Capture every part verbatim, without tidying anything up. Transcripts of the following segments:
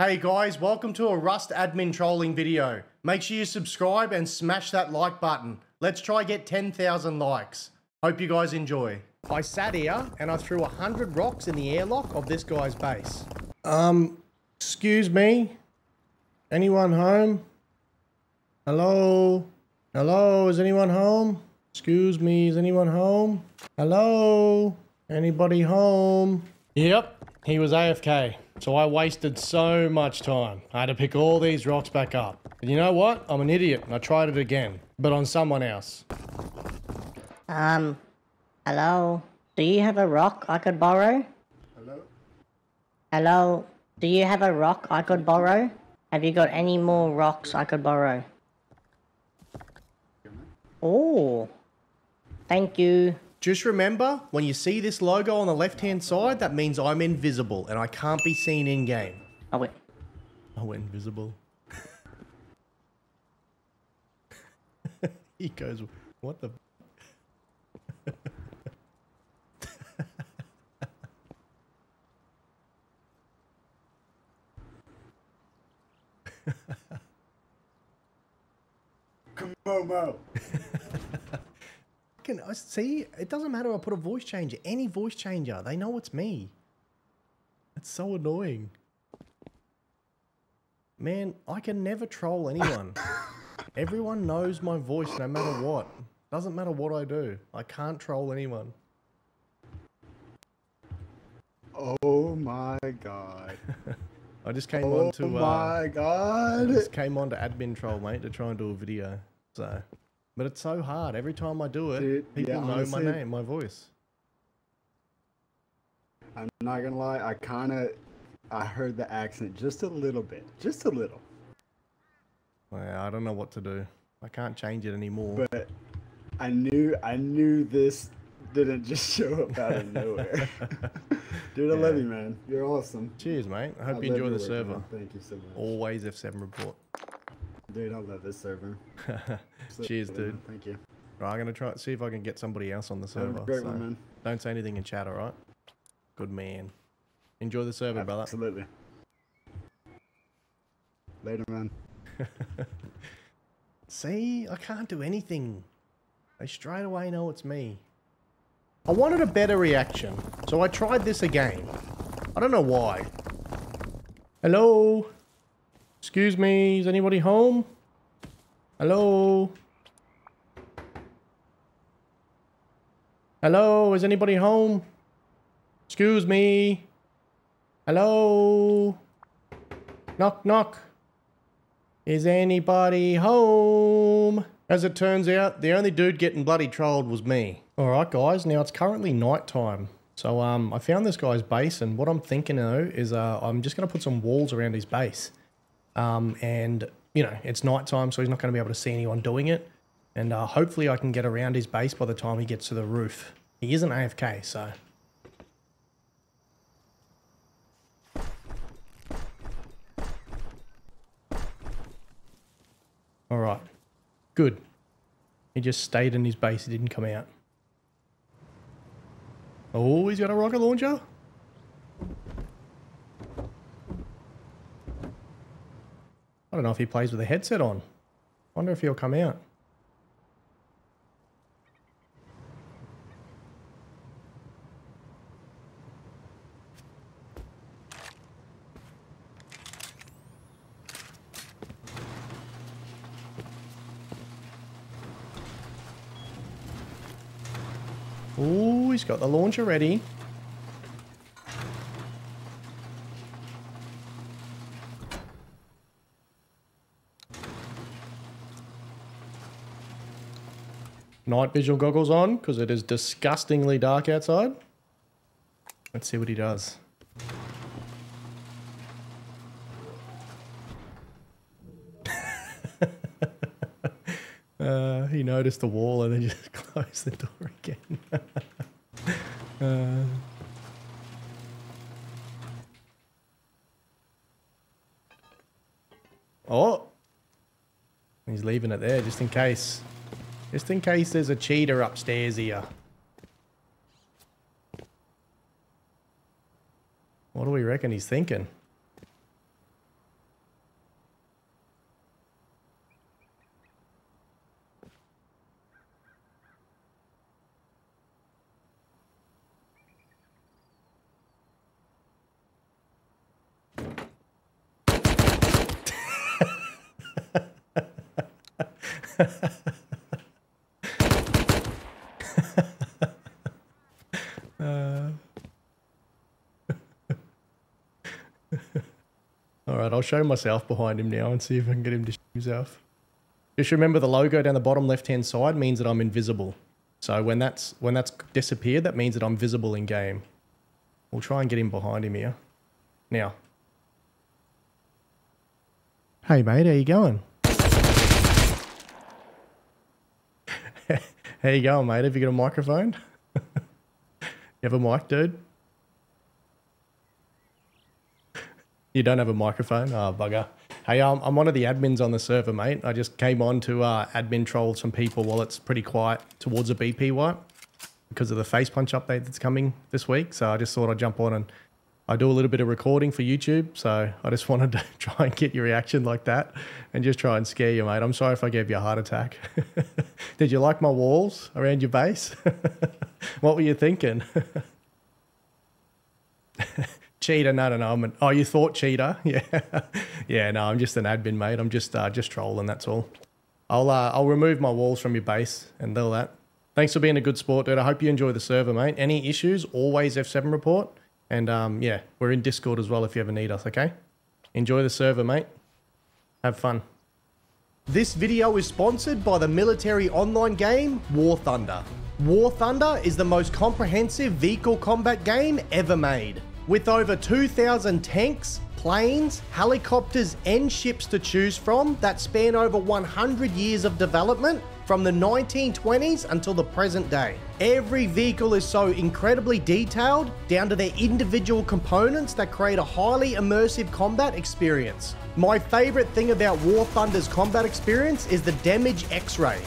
Hey guys, welcome to a Rust admin trolling video. Make sure you subscribe and smash that like button. Let's try get ten thousand likes. Hope you guys enjoy. I sat here and I threw one hundred rocks in the airlock of this guy's base. Um, excuse me? Anyone home? Hello? Hello, is anyone home? Excuse me, is anyone home? Hello? Anybody home? Yep, he was A F K. So I wasted so much time. I had to pick all these rocks back up. And you know what? I'm an idiot and I tried it again, but on someone else. Um, hello? Do you have a rock I could borrow? Hello? Hello? Do you have a rock I could borrow? Have you got any more rocks I could borrow? Oh, thank you. Just remember, when you see this logo on the left-hand side, that means I'm invisible and I can't be seen in-game. I went... I went invisible. He goes, what the... Come on, Mo. I see, it doesn't matter if I put a voice changer, any voice changer, they know it's me. It's so annoying. Man, I can never troll anyone. Everyone knows my voice no matter what. Doesn't matter what I do. I can't troll anyone. Oh my god. I just came oh on to... Oh uh, my god. I just came on to admin troll, mate, to try and do a video, so... But it's so hard. Every time I do it, Dude, people yeah, know honestly, my name, my voice. I'm not going to lie. I kind of, I heard the accent just a little bit. Just a little. Well, I don't know what to do. I can't change it anymore. But I knew, I knew this didn't just show up out of nowhere. Dude, I yeah. love you, man. You're awesome. Cheers, mate. I hope I you enjoy the work, server. Man. Thank you so much. Always F seven report. Dude, I love this server. So, cheers, dude. Thank you. Right, I'm going to try and see if I can get somebody else on the server. Great so one, man. Don't say anything in chat, all right? Good man. Enjoy the server, Absolutely. brother. Absolutely. Later, man. See? I can't do anything. They straight away know it's me. I wanted a better reaction, so I tried this again. I don't know why. Hello? Excuse me, is anybody home? Hello? Hello, is anybody home? Excuse me? Hello? Knock, knock. Is anybody home? As it turns out, the only dude getting bloody trolled was me. Alright guys, now it's currently night time. So um, I found this guy's base, and what I'm thinking though is uh, I'm just going to put some walls around his base. Um, and, you know, it's night time, so he's not going to be able to see anyone doing it. And uh, hopefully I can get around his base by the time he gets to the roof. He isn't A F K, so... Alright. Good. He just stayed in his base, he didn't come out. Oh, he's got a rocket launcher? I don't know if he plays with a headset on. Wonder if he'll come out. Ooh, he's got the launcher ready. Night visual goggles on, because it is disgustingly dark outside. Let's see what he does. uh, he noticed the wall and then just closed the door again. uh. Oh! He's leaving it there just in case. Just in case there's a cheater upstairs here. What do we reckon he's thinking? uh. Alright, I'll show myself behind him now and see if I can get him to shoot himself. Just remember the logo down the bottom left-hand side means that I'm invisible. So when that's when that's disappeared, that means that I'm visible in game. We'll try and get him behind him here. Now. Hey mate, how you going? How you going, mate? Have you got a microphone? You have a mic, dude? You don't have a microphone? Oh, bugger. Hey, um, I'm one of the admins on the server, mate. I just came on to uh, admin troll some people while it's pretty quiet towards a B P wipe because of the Facepunch update that's coming this week. So I just thought I'd jump on and I do a little bit of recording for YouTube. So I just wanted to try and get your reaction like that and just try and scare you, mate. I'm sorry if I gave you a heart attack. Did you like my walls around your base? What were you thinking? Cheater, no, no, no. I'm an, oh, you thought cheater? Yeah, yeah. No, I'm just an admin, mate. I'm just, uh, just trolling. That's all. I'll, uh, I'll remove my walls from your base and all that. Thanks for being a good sport, dude. I hope you enjoy the server, mate. Any issues? Always F seven report. And um, yeah, we're in Discord as well if you ever need us. Okay. Enjoy the server, mate. Have fun. This video is sponsored by the military online game War Thunder. War Thunder is the most comprehensive vehicle combat game ever made. With over two thousand tanks, planes, helicopters and ships to choose from that span over one hundred years of development from the nineteen twenties until the present day. Every vehicle is so incredibly detailed down to their individual components that create a highly immersive combat experience. My favourite thing about War Thunder's combat experience is the damage X-ray.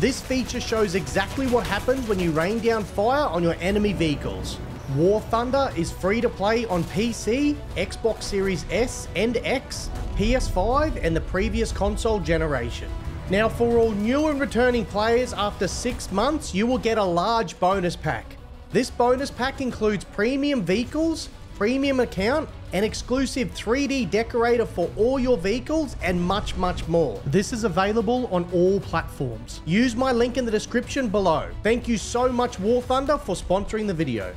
This feature shows exactly what happens when you rain down fire on your enemy vehicles. War Thunder is free to play on P C, Xbox Series S and X, P S five and the previous console generation. Now for all new and returning players, after six months you will get a large bonus pack. This bonus pack includes premium vehicles, premium account, an exclusive three D decorator for all your vehicles and much, much more. This is available on all platforms. Use my link in the description below. Thank you so much War Thunder for sponsoring the video.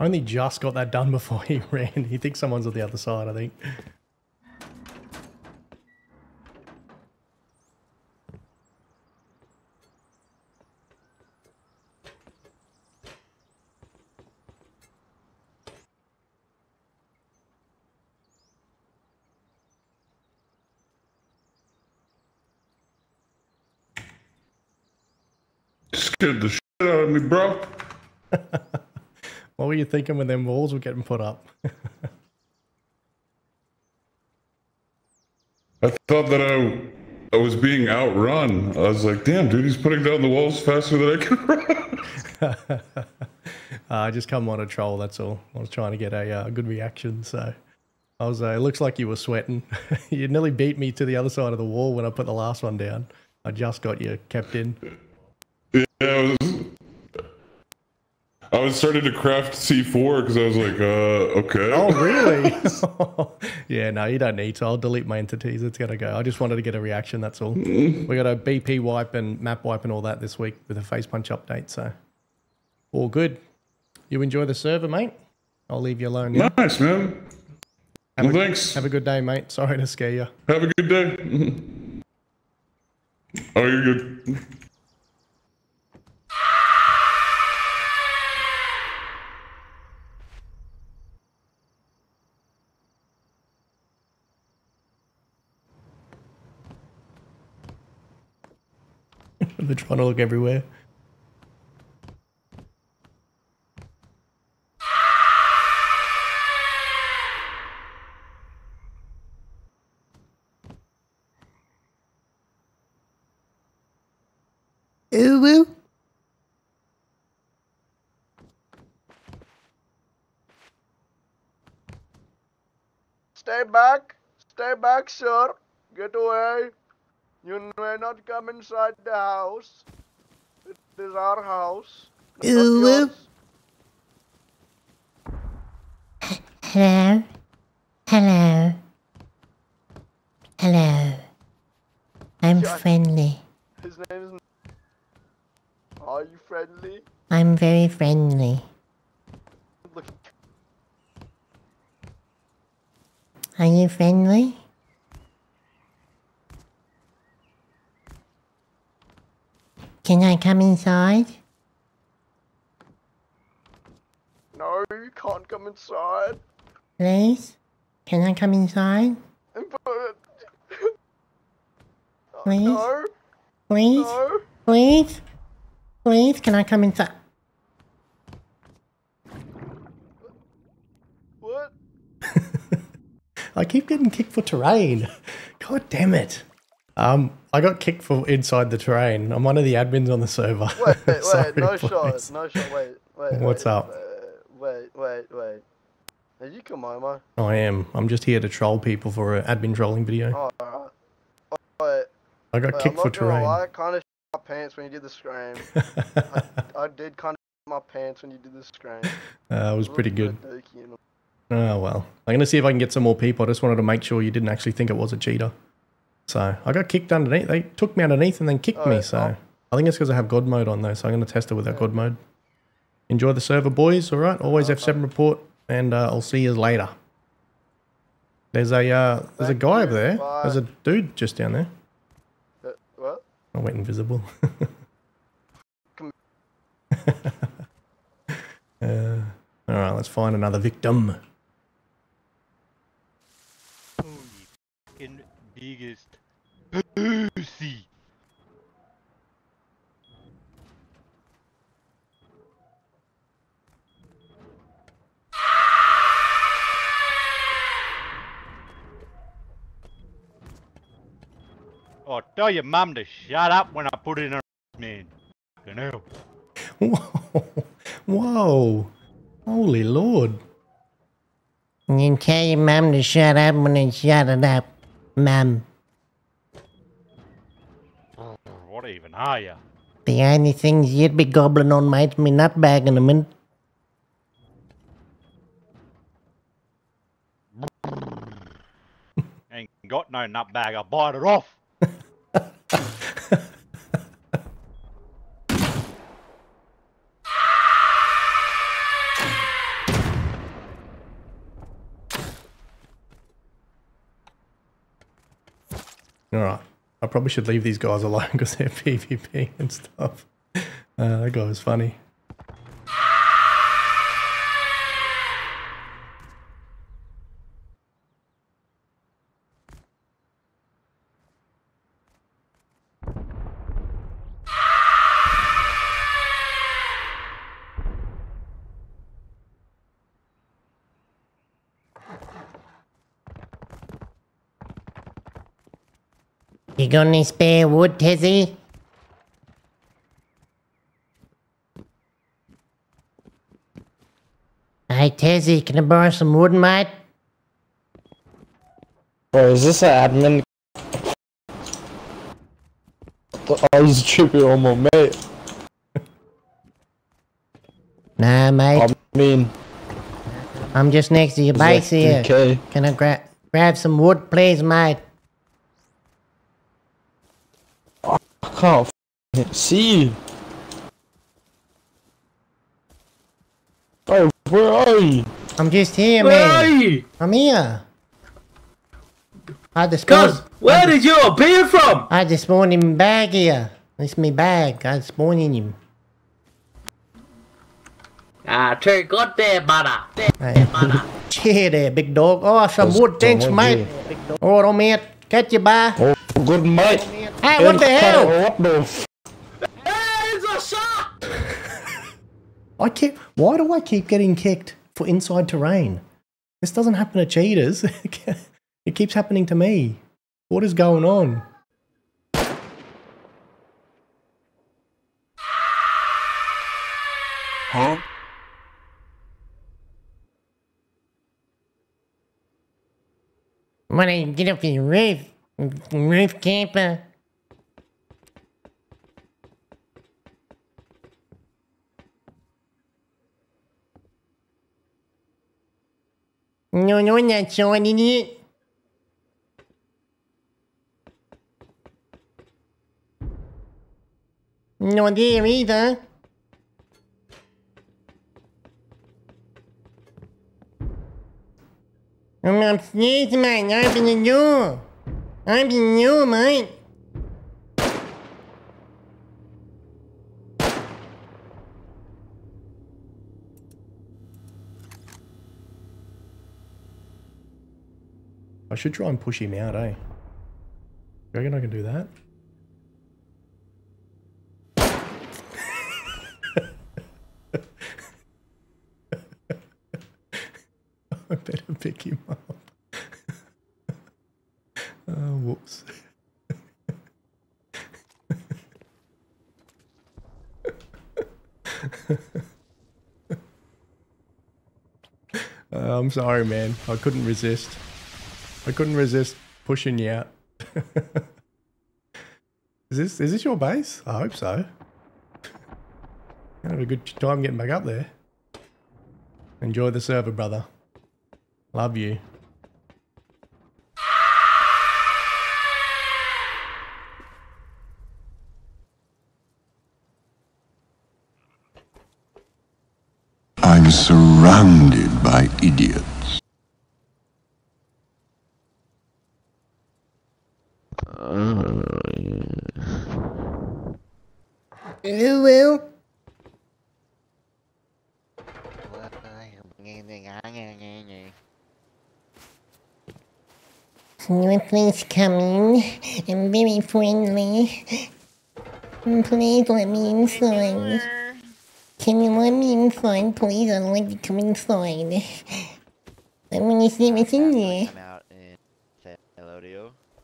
Only just got that done before he ran. He thinks someone's on the other side, I think. Scared the shit out of me, bro. What were you thinking when them walls were getting put up? I thought that I, I was being outrun. I was like, damn, dude, he's putting down the walls faster than I can run. I uh, just come on a troll, that's all. I was trying to get a uh, good reaction, so. I was, uh, it looks like you were sweating. You nearly beat me to the other side of the wall when I put the last one down. I just got you kept in. Yeah, I was... I was starting to craft C four because I was like, uh, okay. Oh, really? Yeah, no, you don't need to. I'll delete my entities. It's going to go. I just wanted to get a reaction, that's all. We got a B P wipe and map wipe and all that this week with a Facepunch update, so all good. You enjoy the server, mate? I'll leave you alone now. Nice, man. Have well, a, thanks. Have a good day, mate. Sorry to scare you. Have a good day. Oh, you're good. They're trying to look everywhere. Ooh, stay back, stay back, sir. Get away. You may not come inside the house. It is our house. Ew. Hello? Hello? Hello? I'm Jack. Friendly. His name is... Are you friendly? I'm very friendly. Look. Are you friendly? Can I come inside? No, you can't come inside. Please? Can I come inside? But... Please? No. Please? No. Please? Please, can I come inside? What? I keep getting kicked for terrain. God damn it. Um, I got kicked for inside the terrain. I'm one of the admins on the server. Wait, wait, Sorry, wait, no please. shot, no shot, wait, wait. What's wait, up? Wait, wait, wait. Are you Kamomo? I am. I'm just here to troll people for an admin trolling video. Oh, alright. Wait. I got wait, kicked for terrain. Lie, I kind of shit my pants when you did the scream. I, I did kind of shit my pants when you did the scream. Uh, it was pretty good. Oh, well. I'm going to see if I can get some more people. I just wanted to make sure you didn't actually think it was a cheater. So, I got kicked underneath. They took me underneath and then kicked oh, me, so... Oh. I think it's because I have God mode on, though, so I'm going to test it without yeah. God mode. Enjoy the server, boys, alright? Always oh, F seven report, and uh, I'll see you later. There's a, uh, there's a guy you. over there. Bye. There's a dude just down there. Uh, what? I went invisible. uh, alright, let's find another victim. Biggest pussy. Oh, tell your mum to shut up when I put in her man. You know. Whoa, whoa, holy lord! You tell your mum to shut up when I shut it up. Mum. What even are you? The only things you'd be gobbling on, mate, me nutbag in a minute. Ain't got no nutbag, I bite it off. Alright, I probably should leave these guys alone because they're PvP and stuff. Uh, that guy was funny. You got any spare wood, Tezzy? Hey, Tezzy, can I borrow some wood, mate? Bro, is this an admin? Oh, he's tripping on my mate. Nah, mate. I mean... I'm just next to your base like here. Can I grab grab some wood, please, mate? I can't see you. Bro, where are you? I'm just here, where man. Where are you? I'm here. I just Cuz, where I did just, you appear from? I just spawned him back here. It's me bag. I spawned in him. Ah, too good there, brother. There, hey. brother. Cheer there, big dog. Oh, some That's wood. Thanks, mate. Alright, I'm here. Catch you, bye. Oh, good, mate. Hey, what the hell? What the f- There's a shot! I keep... Why do I keep getting kicked for inside terrain? This doesn't happen to cheaters. It keeps happening to me. What is going on? Huh? Why don't you get off your roof? Roof camper? No, no, not joining it. Not there either. I'm upstairs, man. Open the door. Open the door, mate. I should try and push him out, eh? You reckon I can do that? I better pick him up. Oh, whoops. uh, I'm sorry, man. I couldn't resist. I couldn't resist pushing you out. Is this is this your base? I hope so. I had a good time getting back up there. Enjoy the server, brother. Love you. I'm surrounded by idiots. Hello. Can you please come in? I'm very friendly. Please let me inside. Can you let me inside, please? I'd like to come inside. I want to see what's in there.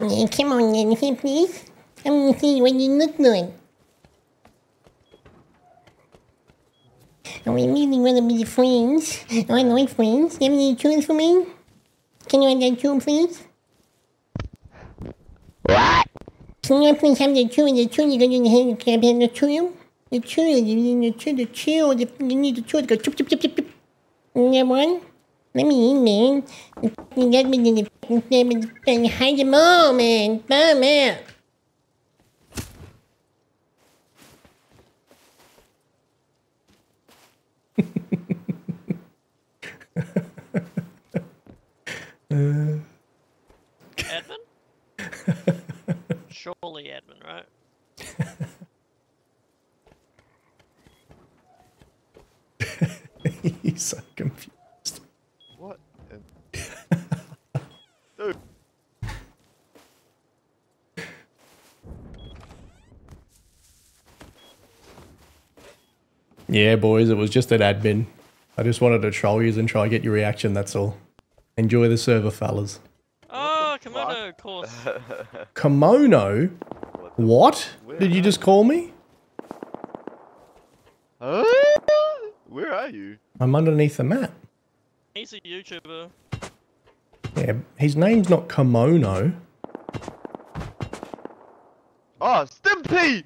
Yeah, come on, Jennifer, please. I want to see what you look like. I really want to be friends. I like friends. Do you have any tunes for me? Can you have that tune, please? What? Can you please have the tune? The tune you got in your hand. Can I have the tune? The tune. You need the tune. The tune. You need the tune. Go chup chup chup chup chup. That one? Let me in, man. You got me in the fucking stab and fucking hide them all, man. Bum out. Uh. Admin? Surely admin, right? He's so confused. What? Dude. Yeah, boys, it was just an admin. I just wanted to troll you and try and get your reaction, that's all. Enjoy the server, fellas. Oh, kimono, of course. Kimono? What? Did you just call me? Uh, where are you? I'm underneath the map. He's a YouTuber. Yeah, his name's not Kimono. Oh, Stimpy!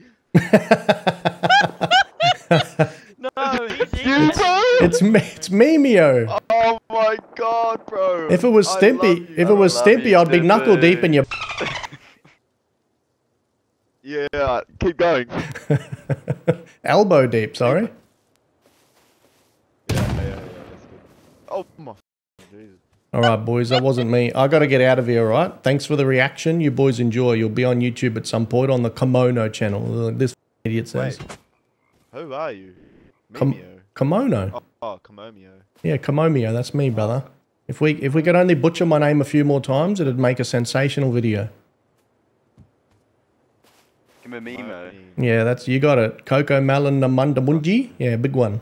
No, he's it's, it's Mimeo. Oh my god, bro. If it was Stimpy, if it was Stimpy, you, I'd Stimpy. be knuckle deep in your... Yeah, keep going. Elbow deep, sorry. Yeah, yeah, yeah, that's good. Oh my Jesus. Alright boys, that wasn't me. I gotta get out of here, alright? Thanks for the reaction. You boys enjoy. You'll be on YouTube at some point on the Kimono channel. This idiot says. Wait, who are you? Mimeo. Kimono. Oh, oh, Komomio. Yeah, Komomio, that's me, brother. If we if we could only butcher my name a few more times, it'd make a sensational video. Komomimo. Yeah, that's, you got it. Coco Malin Namundamunji. Yeah, big one.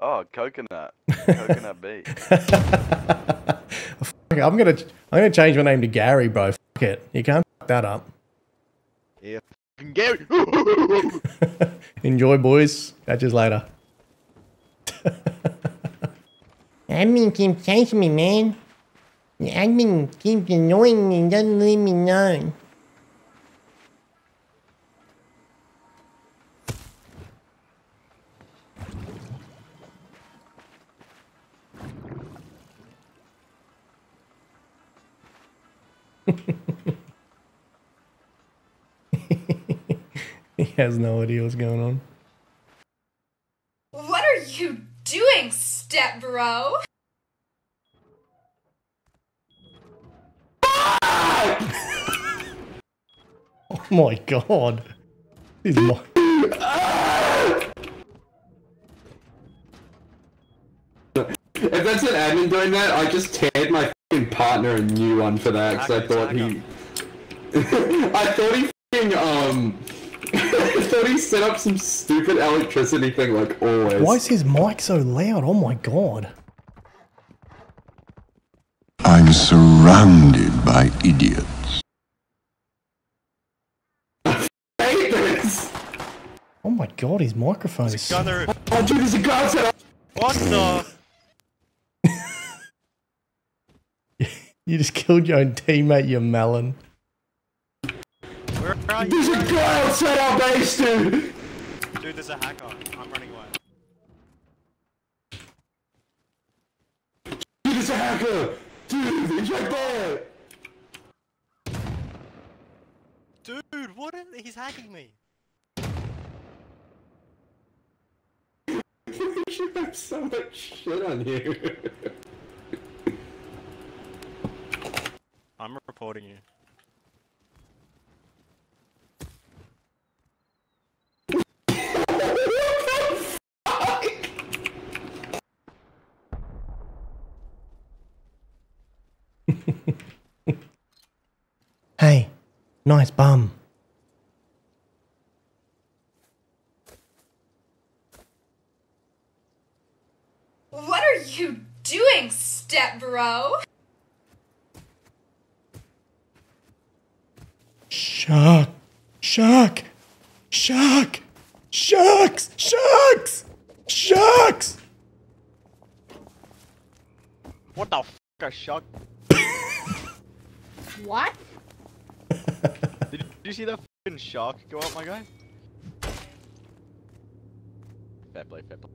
Oh, coconut. Coconut B. I'm gonna I'm gonna change my name to Gary, bro. Fuck it. You can't fuck that up. Yeah, fucking Gary. Enjoy, boys. Catch you later. Admin keeps chasing me, man. The admin keeps annoying me and doesn't leave me alone. He has no idea what's going on. What are you doing, step bro? Oh my god. He's my If that's an admin doing that, I just teared my fucking partner a new one for that because I thought he I thought he fucking um I thought he set up some stupid electricity thing like always. Why is his mic so loud? Oh my god. I'm surrounded by idiots. I hate this! Oh my god, his microphone is so... Oh dude, there's a guard set up! What the? You just killed your own teammate, you melon. Where are you? There's a guy outside our base, dude! Dude, there's a hacker. I'm running away. Dude, there's a hacker! Dude, he's right there! Dude, what is... He's hacking me. You have so much shit on you. I'm reporting you. Hey, nice bum. What are you doing, step bro? Shark, shark, shark, sharks, sharks, sharks. What the f a shark? What? Did you see that fucking shark go up, my guy? Fair play, fair play.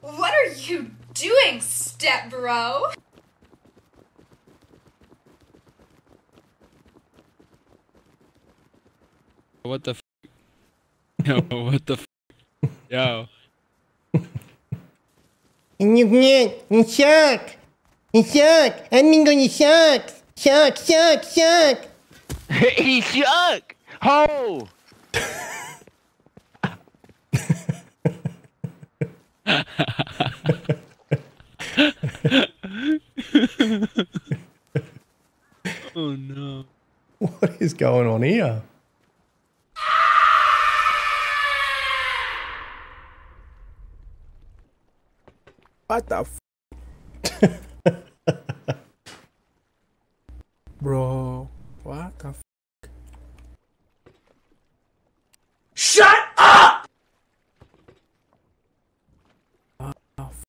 What are you doing, step bro? What the f? Yo, what the f? Yo. You can't shark! Shark! I'm gonna shark! Shark, shark, shark! He shark! Ho! Oh no. What is going on here? What the f? Bro, what the f? Shut up! What the f?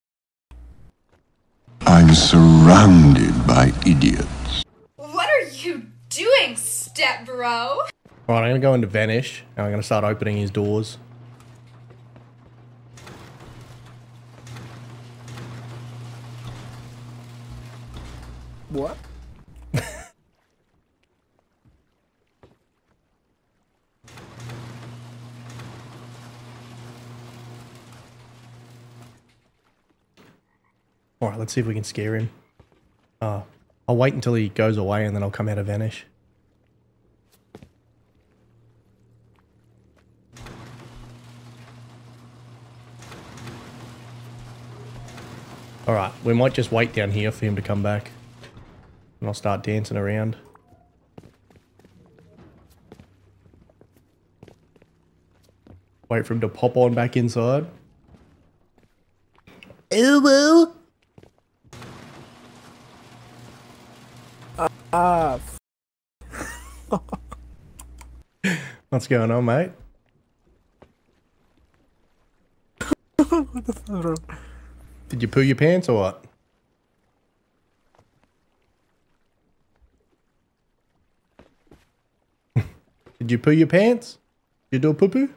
I'm surrounded by idiots. What are you doing, step bro? Alright, I'm gonna go into Vanish and I'm gonna start opening his doors. What? Alright, let's see if we can scare him. Uh, I'll wait until he goes away and then I'll come out of Vanish. Alright, we might just wait down here for him to come back. And I'll start dancing around. Wait for him to pop on back inside. Ooh, uh, uh, What's going on, mate? What the fuck? Did you poo your pants or what? Did you poo your pants? Did you do a poo poo?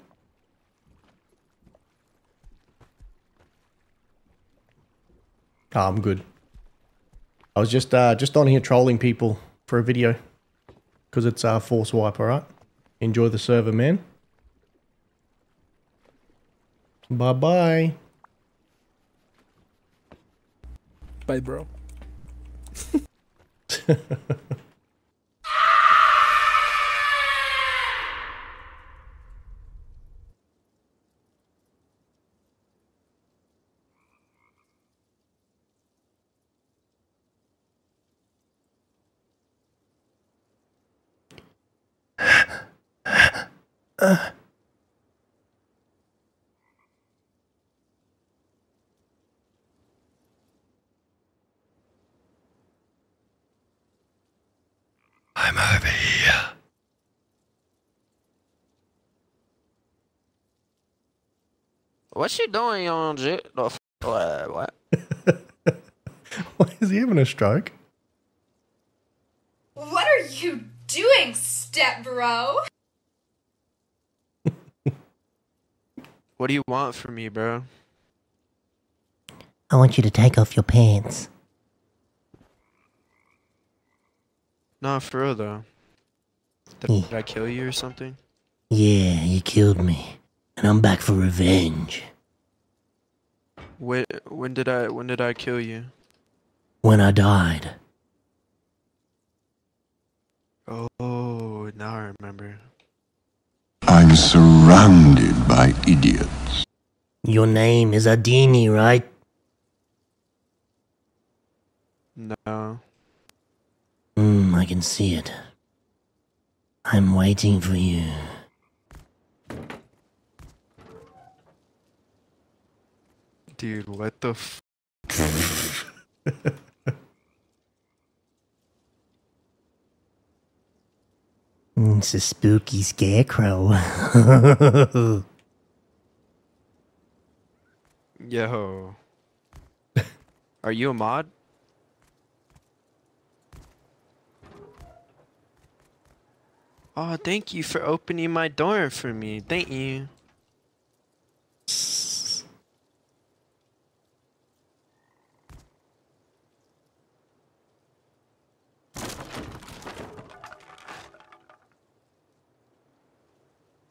Oh, I'm good. I was just uh, just on here trolling people for a video because it's uh, force wipe. All right, enjoy the server, man. Bye bye. Bye, bro. Uh. I'm over here. What's she doing on J? No, uh, what? Why is he having a stroke? What are you doing, step bro? What do you want from me, bro? I want you to take off your pants. Nah, for real though. Did, yeah. did I kill you or something? Yeah, you killed me, and I'm back for revenge. When when did I when did I kill you? When I died. Oh, now I remember. I'm surrounded by idiots. Your name is Adini, right? No. Hmm, I can see it. I'm waiting for you. Dude, what the f- It's a spooky scarecrow. Yo. Are you a mod? Oh, thank you for opening my door for me. Thank you.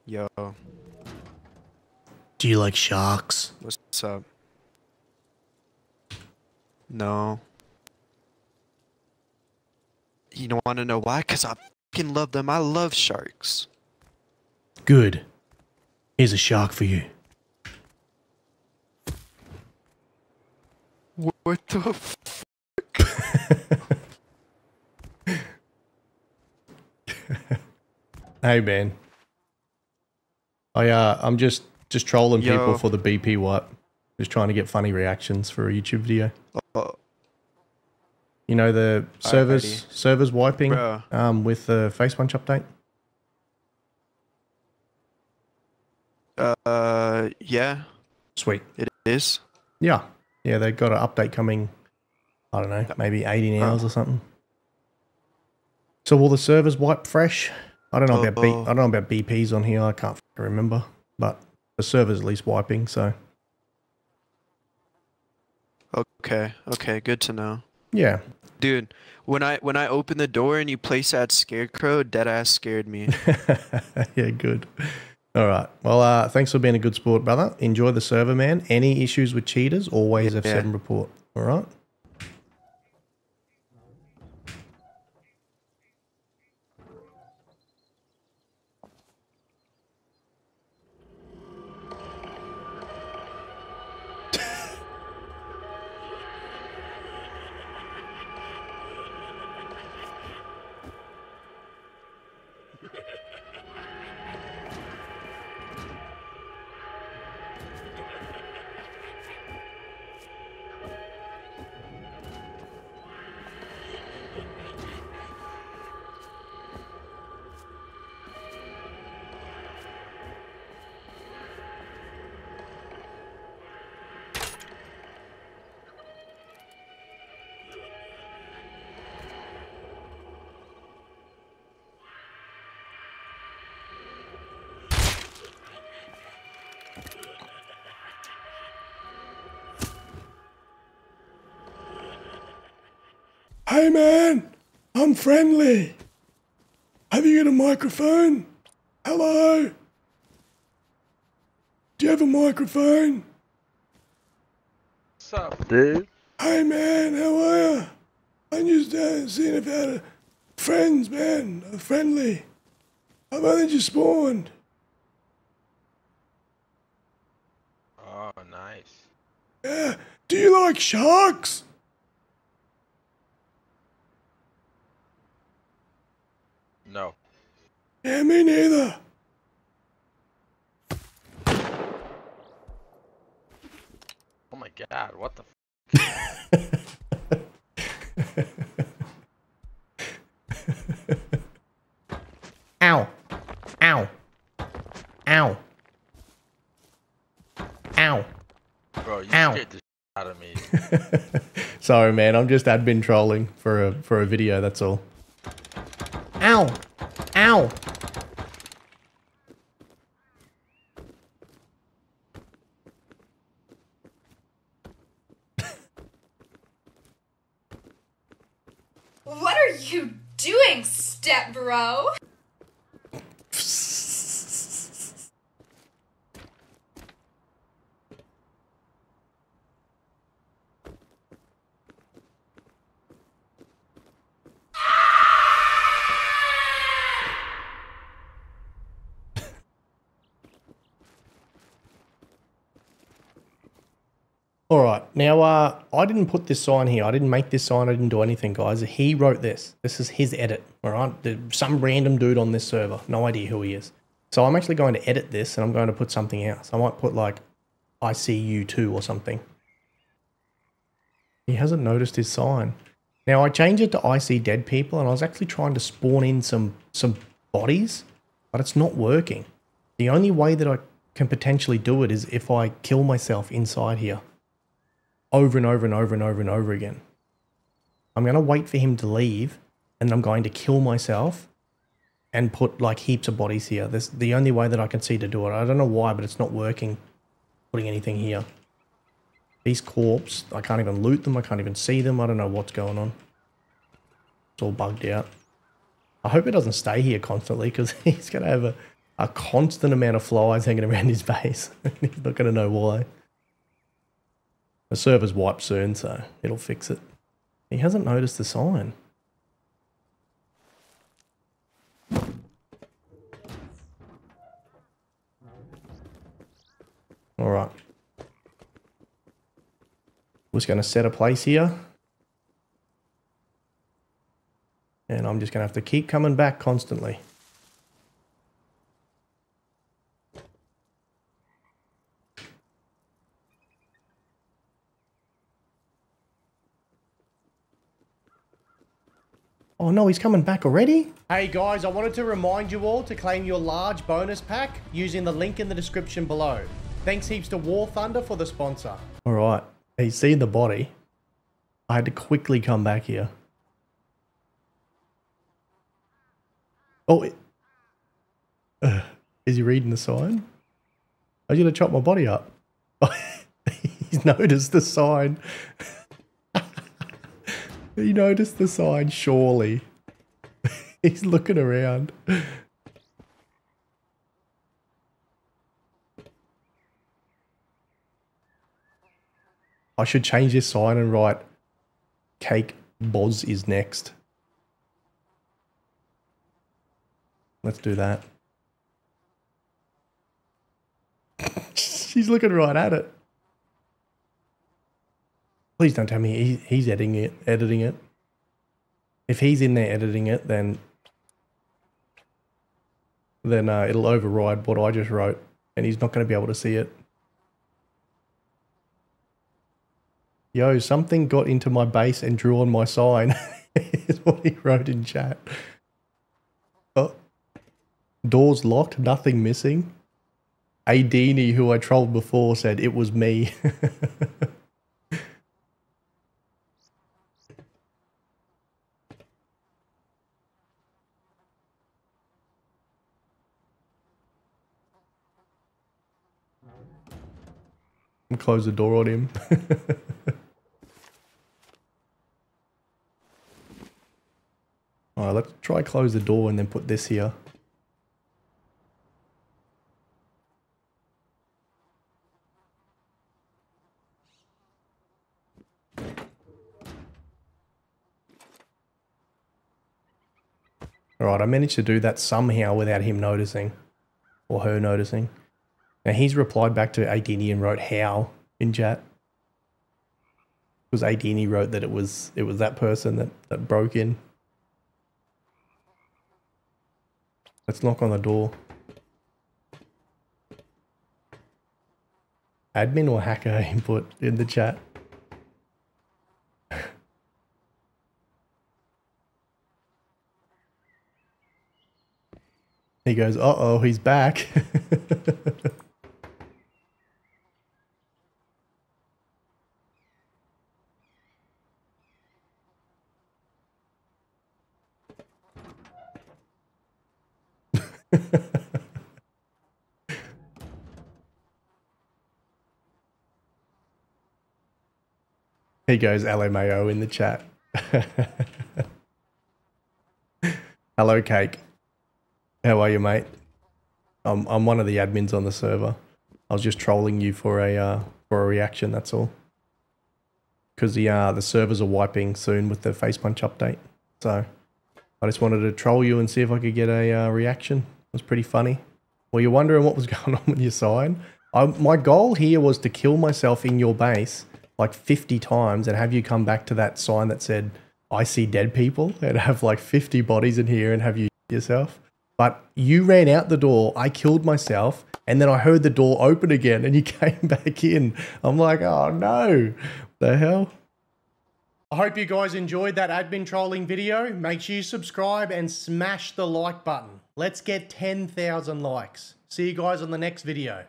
Yo. Do you like sharks? What's up? No. You don't want to know why? Because I fucking love them. I love sharks. Good. Here's a shark for you. What the fuck? Hey, man. I, uh, I'm just, just trolling Yo. people for the B P wipe. Just trying to get funny reactions for a YouTube video. Oh. You know, the servers, servers wiping Bruh. um, with the Facepunch update? Uh, yeah. Sweet. It is? Yeah. Yeah, they've got an update coming, I don't know, maybe eighteen hours oh. or something. So will the servers wipe fresh? I don't know oh, about B oh. I don't know about B Ps on here. I can't remember, but the server's at least wiping. So. Okay. Okay. Good to know. Yeah. Dude, when I when I opened the door and you placed that scarecrow, dead ass scared me. Yeah. Good. All right. Well, uh, thanks for being a good sport, brother. Enjoy the server, man. Any issues with cheaters? Always yeah. F seven report. All right. Hey man, I'm friendly. Have you got a microphone? Hello? Do you have a microphone? What's up, dude? Hey man, how are ya? I'm just uh, seeing if I had a... friends, man, are friendly. I've only just spawned. Oh, nice. Yeah, do you like sharks? No. Yeah, me neither. Oh my god, what the f- Ow. Ow. Ow. Ow. Bro, you Ow. scared the shit out of me. Sorry, man, I'm just admin trolling for a, for a video, that's all. Ow. Ow. What are you doing, step bro? All right, now uh, I didn't put this sign here. I didn't make this sign. I didn't do anything, guys. He wrote this. This is his edit, all right? Some random dude on this server. No idea who he is. So I'm actually going to edit this, and I'm going to put something else. I might put, like, I see you too or something. He hasn't noticed his sign. Now, I changed it to I see dead people, and I was actually trying to spawn in some, some bodies, but it's not working. The only way that I can potentially do it is if I kill myself inside here. Over and over and over and over and over again. I'm going to wait for him to leave, and I'm going to kill myself and put like heaps of bodies here. That's the only way that I can see to do it. I don't know why, but it's not working putting anything here. These corpses, I can't even loot them. I can't even see them. I don't know what's going on. It's all bugged out. I hope it doesn't stay here constantly, because he's going to have a, a constant amount of flies hanging around his base. He's not going to know why. The server's wiped soon, so it'll fix it. He hasn't noticed the sign. All right. I'm just going to set a place here. And I'm just going to have to keep coming back constantly. Oh no, he's coming back already? Hey guys, I wanted to remind you all to claim your large bonus pack using the link in the description below. Thanks heaps to War Thunder for the sponsor. All right, he's seen the body. I had to quickly come back here. Oh, it, uh, is he reading the sign? I was gonna chop my body up. He's noticed the sign. He noticed the sign, surely. He's looking around. I should change this sign and write, Cake Boz is next. Let's do that. She's looking right at it. Please don't tell me he, he's editing it, editing it. If he's in there editing it, then then uh, it'll override what I just wrote, and he's not going to be able to see it. Yo, something got into my base and drew on my sign, is what he wrote in chat. Oh, doors locked, nothing missing. Adini, who I trolled before, said it was me. Close the door on him. All right, let's try close the door and then put this here. All right, I managed to do that somehow without him noticing or her noticing. Now he's replied back to Aidini and wrote how in chat. Because Aidini wrote that it was it was that person that, that broke in. Let's knock on the door. Admin or hacker input in the chat. He goes, uh-oh, he's back. He goes L M A O in the chat. Hello, Cake. How are you, mate? I'm I'm one of the admins on the server. I was just trolling you for a uh, for a reaction. That's all. Because the uh, the servers are wiping soon with the Facepunch update, so I just wanted to troll you and see if I could get a uh, reaction. It was pretty funny. Well, you're wondering what was going on with your sign. I, my goal here was to kill myself in your base like fifty times and have you come back to that sign that said "I see dead people" and have like fifty bodies in here and have you yourself. But you ran out the door, I killed myself, and then I heard the door open again and you came back in. I'm like, oh no, the hell? I hope you guys enjoyed that admin trolling video. Make sure you subscribe and smash the like button. Let's get ten thousand likes. See you guys on the next video.